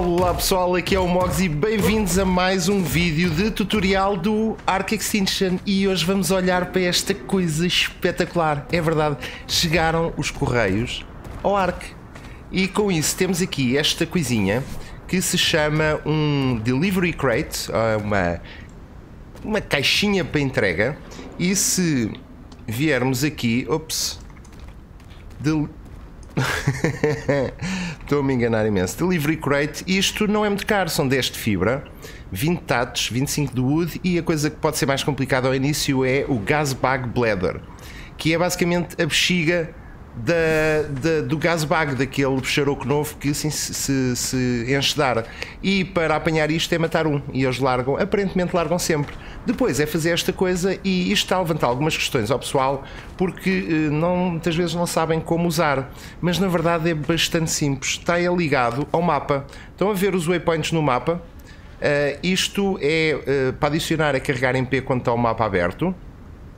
Olá pessoal, aqui é o Mogos e bem-vindos a mais um vídeo de tutorial do ARK Extinction. E hoje vamos olhar para esta coisa espetacular. É verdade, chegaram os Correios ao ARK. E com isso temos aqui esta coisinha que se chama um Delivery Crate, uma caixinha para entrega. E se viermos aqui... Ops! Estou a me enganar imenso. Delivery Crate, isto não é muito caro, são 10 de fibra, 20 tatos, 25 de wood, e a coisa que pode ser mais complicada ao início é o gas bag bladder, que é basicamente a bexiga do gas bag, daquele becharoco novo que assim, se enche de ar. E para apanhar isto é matar um, e eles largam, aparentemente largam sempre. Depois é fazer esta coisa, e isto está a levantar algumas questões ao pessoal, porque muitas vezes não sabem como usar, mas na verdade é bastante simples. Está ligado ao mapa, estão a ver os waypoints no mapa. Isto é para adicionar a carregar em P quando está o mapa aberto.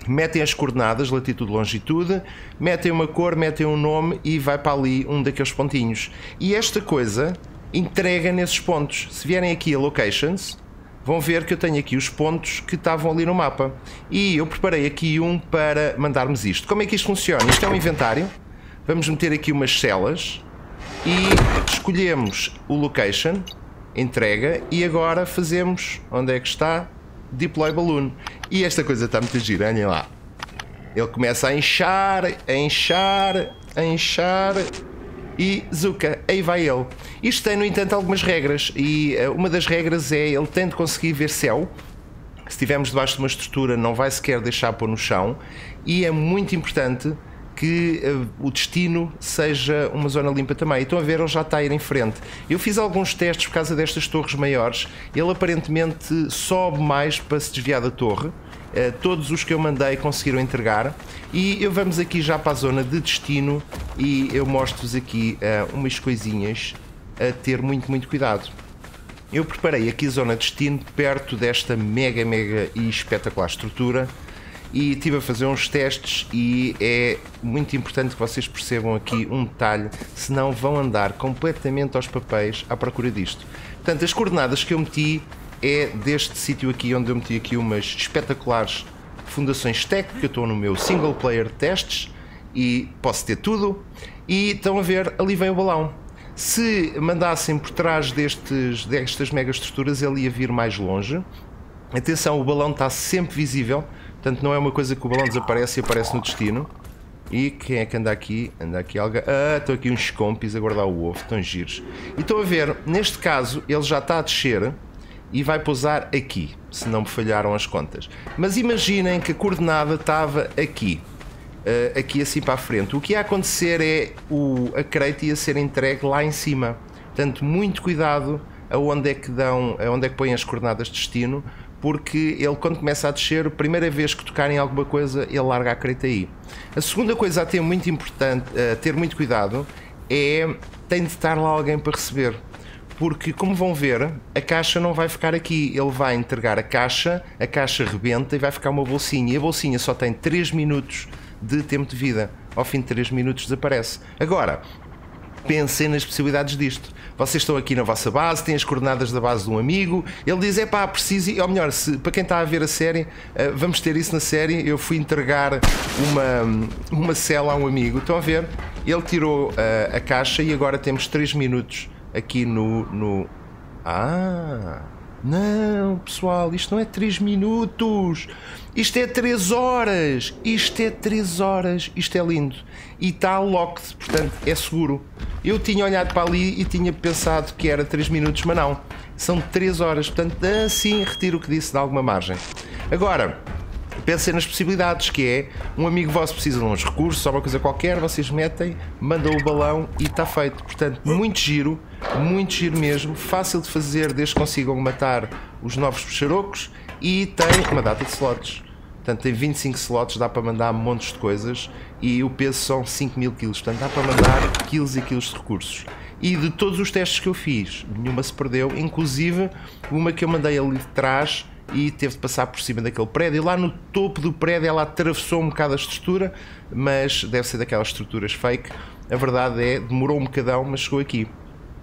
Metem as coordenadas, latitude e longitude, metem uma cor, metem um nome e vai para ali um daqueles pontinhos. E esta coisa entrega nesses pontos. Se vierem aqui a Locations, vão ver que eu tenho aqui os pontos que estavam ali no mapa. E eu preparei aqui um para mandarmos isto. Como é que isto funciona? Isto é um inventário. Vamos meter aqui umas celas e escolhemos o Location, entrega, e agora fazemos, onde é que está? Deploy Balloon. E esta coisa está muito gira, olhem lá. Ele começa a inchar, a inchar, a inchar e zuca, aí vai ele. Isto tem, no entanto, algumas regras, e uma das regras é ele tem de conseguir ver céu. Se estivermos debaixo de uma estrutura não vai sequer deixar pôr no chão, e é muito importante que o destino seja uma zona limpa também. Estão a ver, ele já está a ir em frente. Eu fiz alguns testes por causa destas torres maiores. Ele aparentemente sobe mais para se desviar da torre. Todos os que eu mandei conseguiram entregar. E vamos aqui já para a zona de destino, e eu mostro-vos aqui umas coisinhas a ter muito, muito cuidado. Eu preparei aqui a zona de destino perto desta mega, mega e espetacular estrutura. E estive a fazer uns testes, e é muito importante que vocês percebam aqui um detalhe, senão vão andar completamente aos papéis à procura disto. Portanto, as coordenadas que eu meti é deste sítio aqui, onde eu meti aqui umas espetaculares fundações tech, que eu estou no meu single player de testes e posso ter tudo. E estão a ver, ali vem o balão. Se mandassem por trás destas mega estruturas, ele ia vir mais longe. Atenção, o balão está sempre visível. Portanto, não é uma coisa que o balão desaparece e aparece no destino. E quem é que anda aqui? Anda aqui alguém. Ah, estão aqui uns compis a guardar o ovo, estão giros. E estão a ver, neste caso, ele já está a descer e vai pousar aqui, se não me falharam as contas. Mas imaginem que a coordenada estava aqui, aqui assim para a frente. O que ia acontecer é a crate ia ser entregue lá em cima. Portanto, muito cuidado aonde é que põem as coordenadas de destino, porque ele, quando começa a descer, a primeira vez que tocarem alguma coisa, ele larga a creta aí. A segunda coisa a ter muito importante, a ter muito cuidado, é tem de estar lá alguém para receber, porque, como vão ver, a caixa não vai ficar aqui, ele vai entregar a caixa rebenta e vai ficar uma bolsinha, e a bolsinha só tem 3 minutos de tempo de vida, ao fim de 3 minutos desaparece. Agora, pensem nas possibilidades disto. Vocês estão aqui na vossa base, têm as coordenadas da base de um amigo, ele diz, é pá, preciso, ou melhor, para quem está a ver a série, vamos ter isso na série, eu fui entregar uma cela a um amigo. Estão a ver? Ele tirou a caixa e agora temos 3 minutos aqui no... Ah... Não, pessoal, isto não é 3 minutos, isto é 3 horas, isto é 3 horas, isto é lindo. E está locked, portanto é seguro. Eu tinha olhado para ali e tinha pensado que era 3 minutos, mas não, são 3 horas, portanto assim retiro o que disse de alguma margem. Agora, pensem nas possibilidades, que é, um amigo vosso precisa de uns recursos ou uma coisa qualquer, vocês metem, mandam o balão e está feito. Portanto, muito giro mesmo, fácil de fazer desde que consigam matar os novos pecharocos, e tem uma data de slots. Portanto, tem 25 slots, dá para mandar montes de coisas, e o peso são 5.000 kg, portanto dá para mandar quilos e quilos de recursos. E de todos os testes que eu fiz, nenhuma se perdeu, inclusive uma que eu mandei ali de trás, e teve de passar por cima daquele prédio, e lá no topo do prédio ela atravessou um bocado a estrutura, mas deve ser daquelas estruturas fake. A verdade é, demorou um bocadão, mas chegou aqui.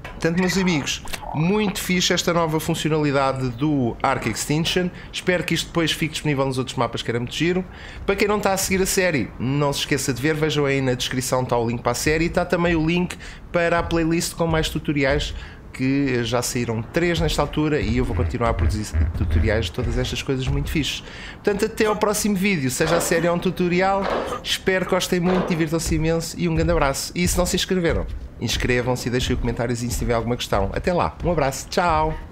Portanto, meus amigos, muito fixe esta nova funcionalidade do ARK Extinction. Espero que isto depois fique disponível nos outros mapas, que era muito giro. Para quem não está a seguir a série, não se esqueça de ver, vejam aí na descrição, está o link para a série. E está também o link para a playlist com mais tutoriais, que já saíram 3 nesta altura e eu vou continuar a produzir tutoriais de todas estas coisas muito fixes. Portanto, até ao próximo vídeo, seja a série ou um tutorial. Espero que gostem muito, divirtam-se imenso e um grande abraço. E se não se inscreveram, inscrevam-se e deixem comentários e se tiver alguma questão. Até lá, um abraço, tchau!